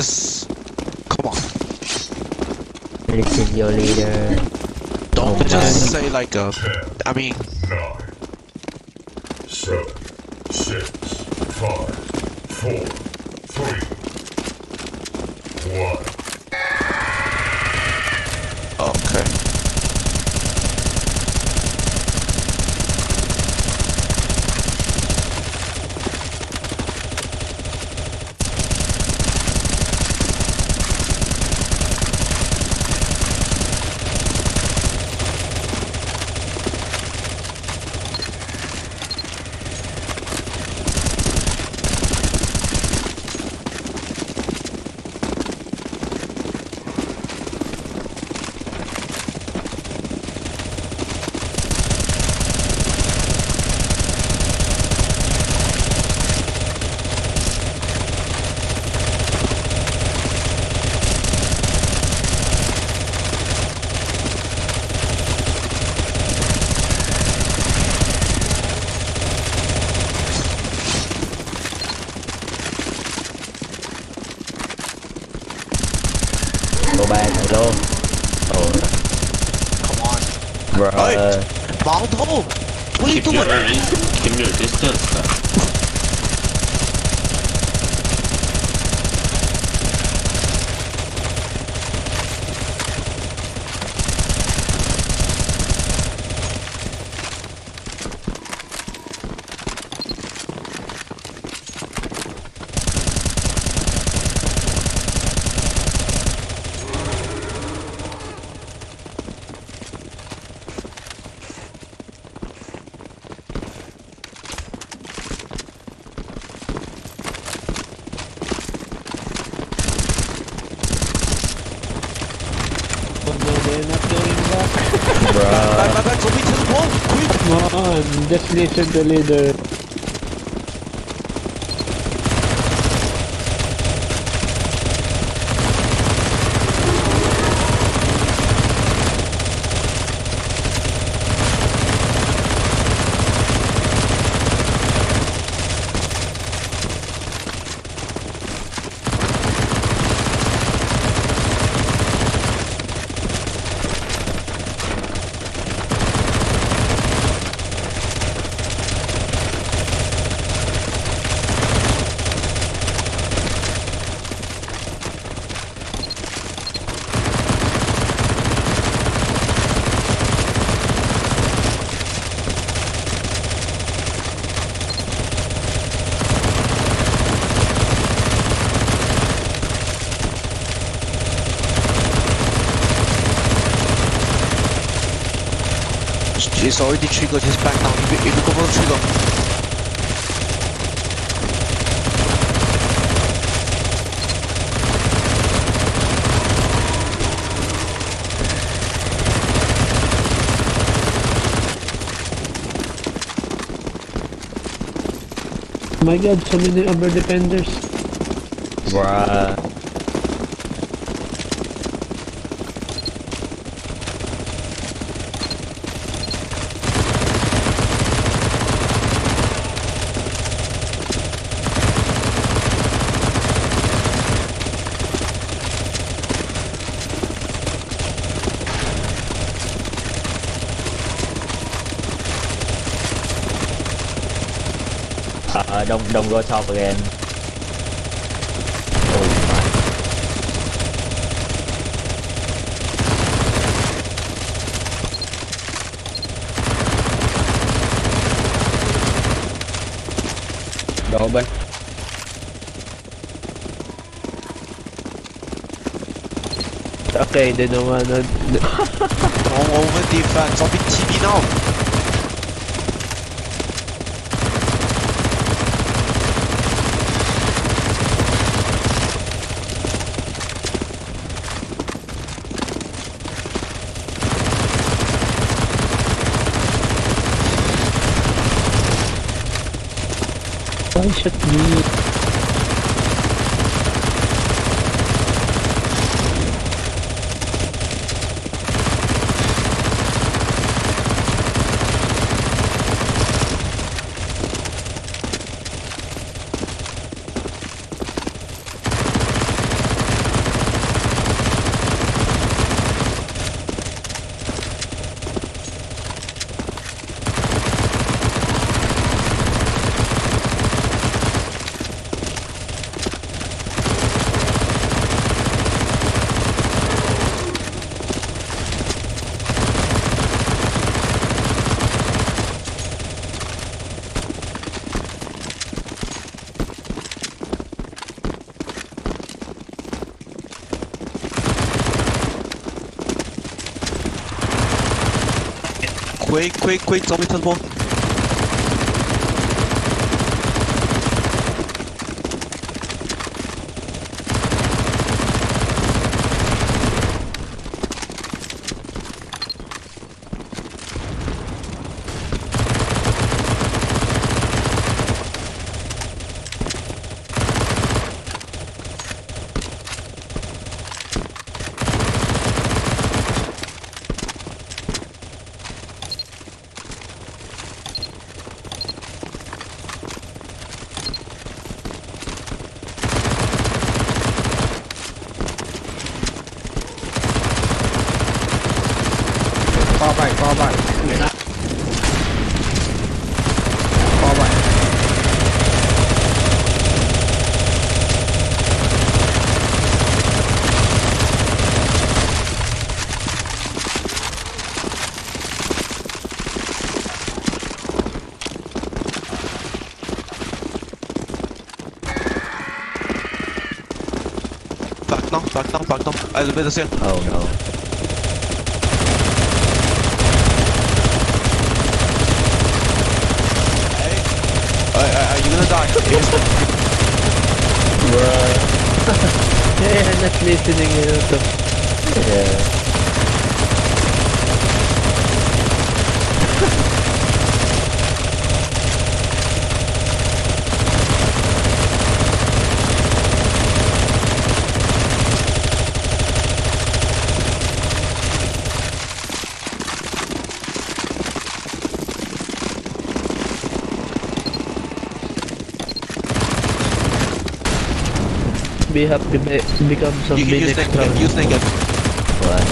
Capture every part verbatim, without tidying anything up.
just come on. Listen, your leader. Don't oh just my. say like a. Ten, I mean. Nine, seven, six, five, four, three, one. Okay. Go back and go. Oh. Come on. Bruh. Hey, Bald hole. What are you doing? Keep your distance. Oh, definition the leader. He's already triggered his back now. If you come on trigger. My god, so many over defenders. Bruh. Uh, don't don't go top again. Oh my. Don't open. Okay, they don't wanna. Don't over defense. Open T V now. Why should we? Quick, quick, quick, zombie teleport. Far right, far right. Yeah. Far right. Back now, back now, back now. A little bit of shit. Oh no. Die. Yeah, not listening a lot of. Yeah. We have to be become zombie next round. What?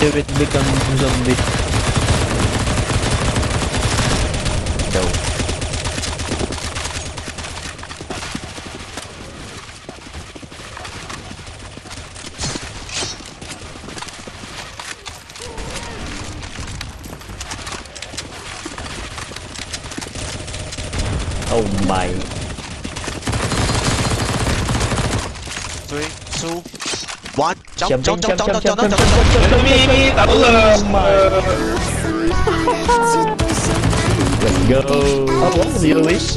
They will become zombie. No. Oh my. What? Jump, jump, jump, jump, jump, jump, jump, jump, let's go. Oh, what was your wish?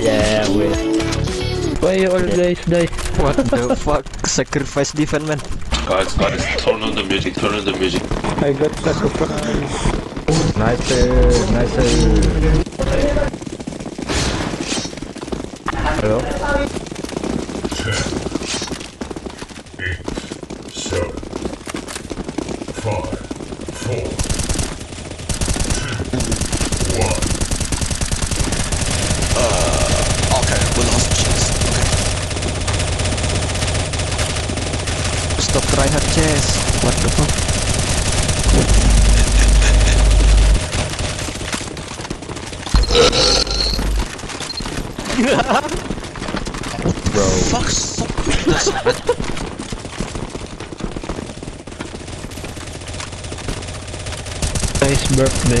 Yeah, wait. Why you all guys die? What the fuck? Sacrifice defense, man. Guys, guys, turn on the music, turn on the music. I got sacrifice. Nice, uh, nice. Uh... Hello? I have chairs. What the fuck? What the Bro. Fuck? Stop with this. Nice birthday.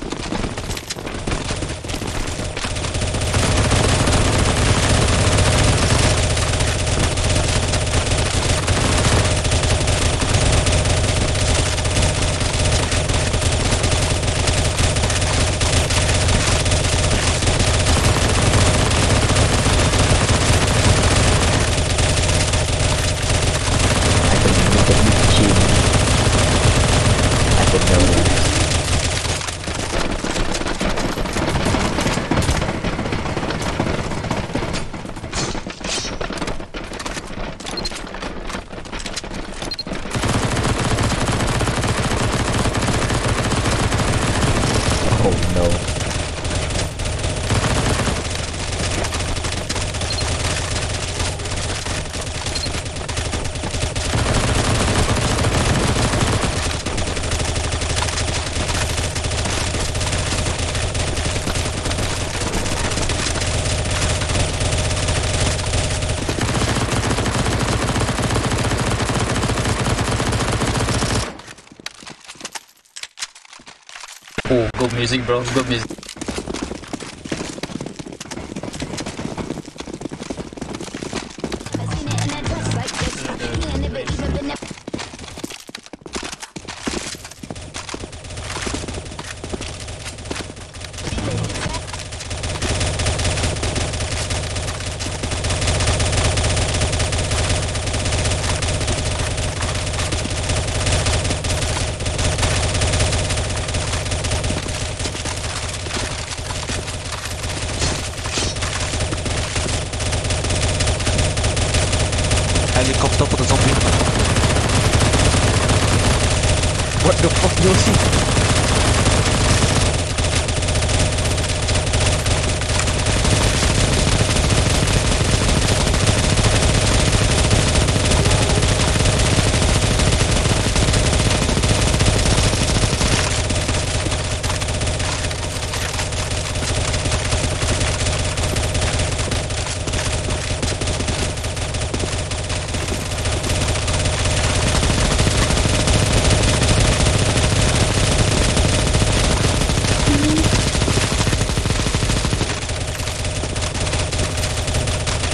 Oh, good music, bro. Good music. Helicopter for the zombie. What the fuck, Yoshi?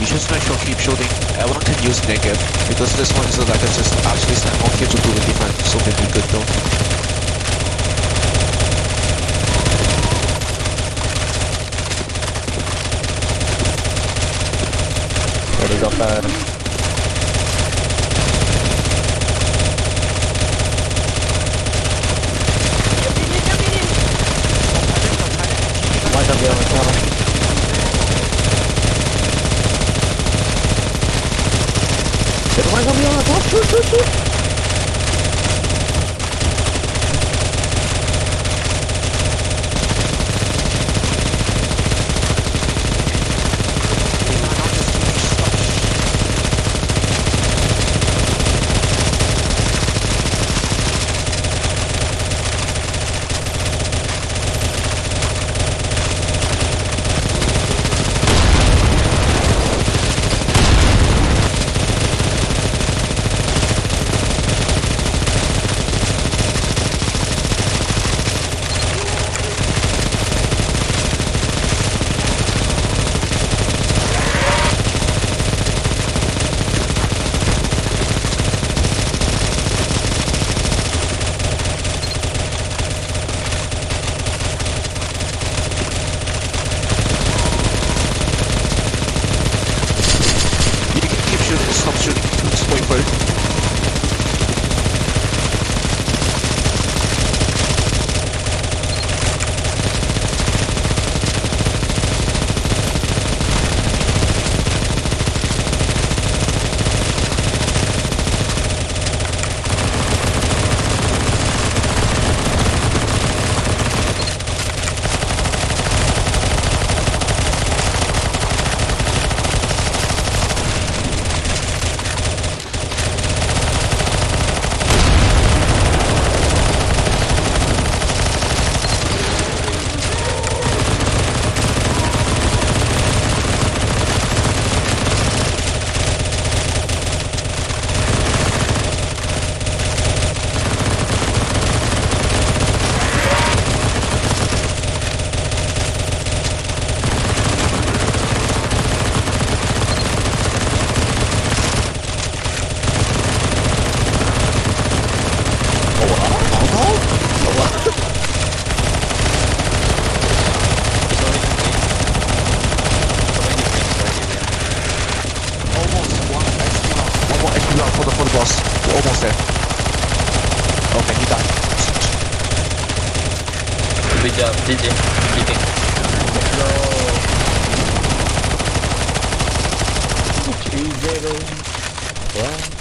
Just make sure keep shooting. Everyone can use negative because this one is a like a just actually snap more kids to do the defense, so they'll be good though. What is up, man? Why is somebody on the top? Shoot, shoot, shoot! Good job, G G. G G. Let's go. three zero. What?